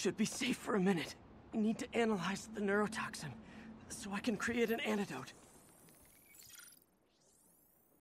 Should be safe for a minute. Need to analyze the neurotoxin so I can create an antidote.